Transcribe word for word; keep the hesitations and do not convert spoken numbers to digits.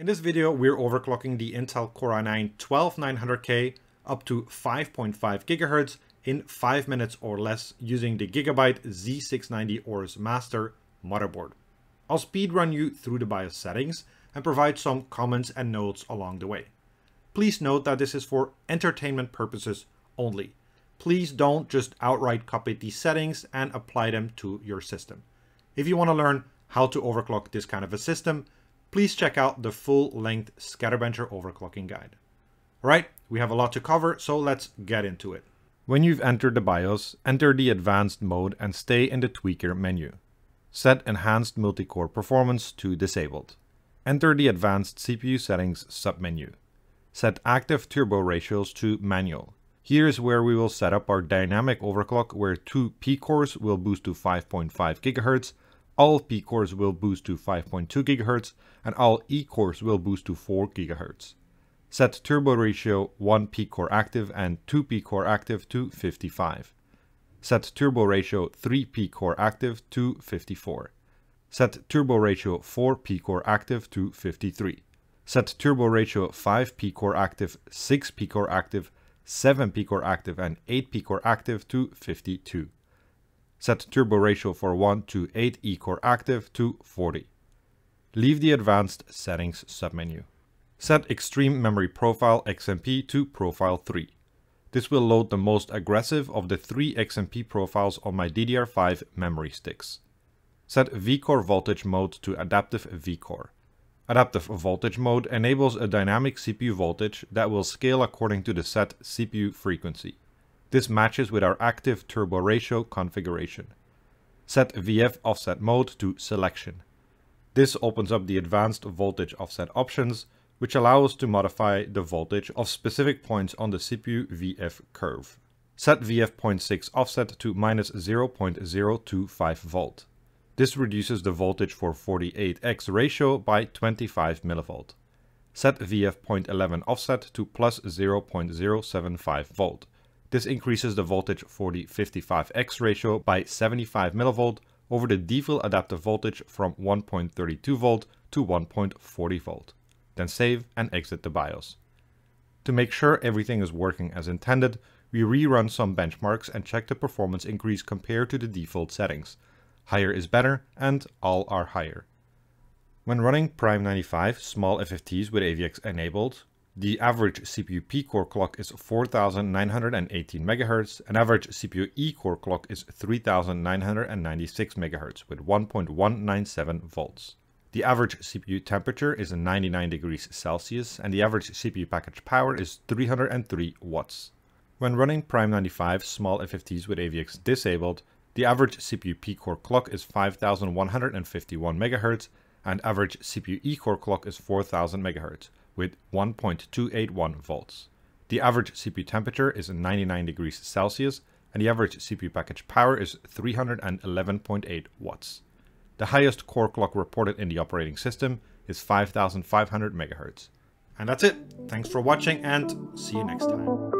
In this video, we're overclocking the Intel Core i nine twelve nine hundred K up to five point five gigahertz in five minutes or less using the Gigabyte Z six ninety Aorus Master motherboard. I'll speed run you through the BIOS settings and provide some comments and notes along the way. Please note that this is for entertainment purposes only. Please don't just outright copy these settings and apply them to your system. If you want to learn how to overclock this kind of a system, please check out the full-length SkatterBencher Overclocking Guide. All right, we have a lot to cover, so let's get into it. When you've entered the BIOS, enter the Advanced mode and stay in the Tweaker menu. Set Enhanced Multi-Core Performance to Disabled. Enter the Advanced C P U Settings submenu. Set Active Turbo Ratios to Manual. Here is where we will set up our dynamic overclock, where two P-cores will boost to five point five gigahertz, all P-cores will boost to five point two gigahertz, and all E-cores will boost to four gigahertz. Set turbo ratio one P-core active and two P-core active to fifty-five. Set turbo ratio three P-core active to fifty-four. Set turbo ratio four P-core active to fifty-three. Set turbo ratio five P-core active, six P-core active, seven P-core active, and eight P-core active to fifty-two. Set turbo ratio for one to eight E-core active to forty. Leave the Advanced Settings submenu. Set Extreme Memory Profile X M P to Profile three. This will load the most aggressive of the three X M P profiles on my D D R five memory sticks. Set vCore Voltage Mode to Adaptive vCore. Adaptive Voltage Mode enables a dynamic C P U voltage that will scale according to the set C P U frequency. This matches with our active turbo ratio configuration. Set V F offset mode to selection. This opens up the advanced voltage offset options, which allow us to modify the voltage of specific points on the C P U V F curve. Set V F zero point six offset to minus zero point zero two five volt. This reduces the voltage for forty-eight X ratio by twenty-five millivolt. Set V F zero point one one offset to plus zero point zero seven five volt. This increases the voltage for the fifty-five X ratio by seventy-five millivolt over the default adaptive voltage from one point three two volt to one point four zero volt. Then save and exit the BIOS. To make sure everything is working as intended, we rerun some benchmarks and check the performance increase compared to the default settings. Higher is better and all are higher. When running Prime ninety-five small F F Ts with A V X enabled, the average C P U P-core clock is four thousand nine hundred eighteen megahertz, and average C P U E-core clock is three thousand nine hundred ninety-six megahertz with one point one nine seven volts. The average C P U temperature is ninety-nine degrees Celsius, and the average C P U package power is three hundred three watts. When running Prime ninety-five small F F Ts with A V X disabled, the average C P U P-core clock is five thousand one hundred fifty-one megahertz, and average C P U E-core clock is four thousand megahertz. With one point two eight one volts. The average C P U temperature is ninety-nine degrees Celsius, and the average C P U package power is three hundred eleven point eight watts. The highest core clock reported in the operating system is five thousand five hundred megahertz. And that's it. Thanks for watching and see you next time.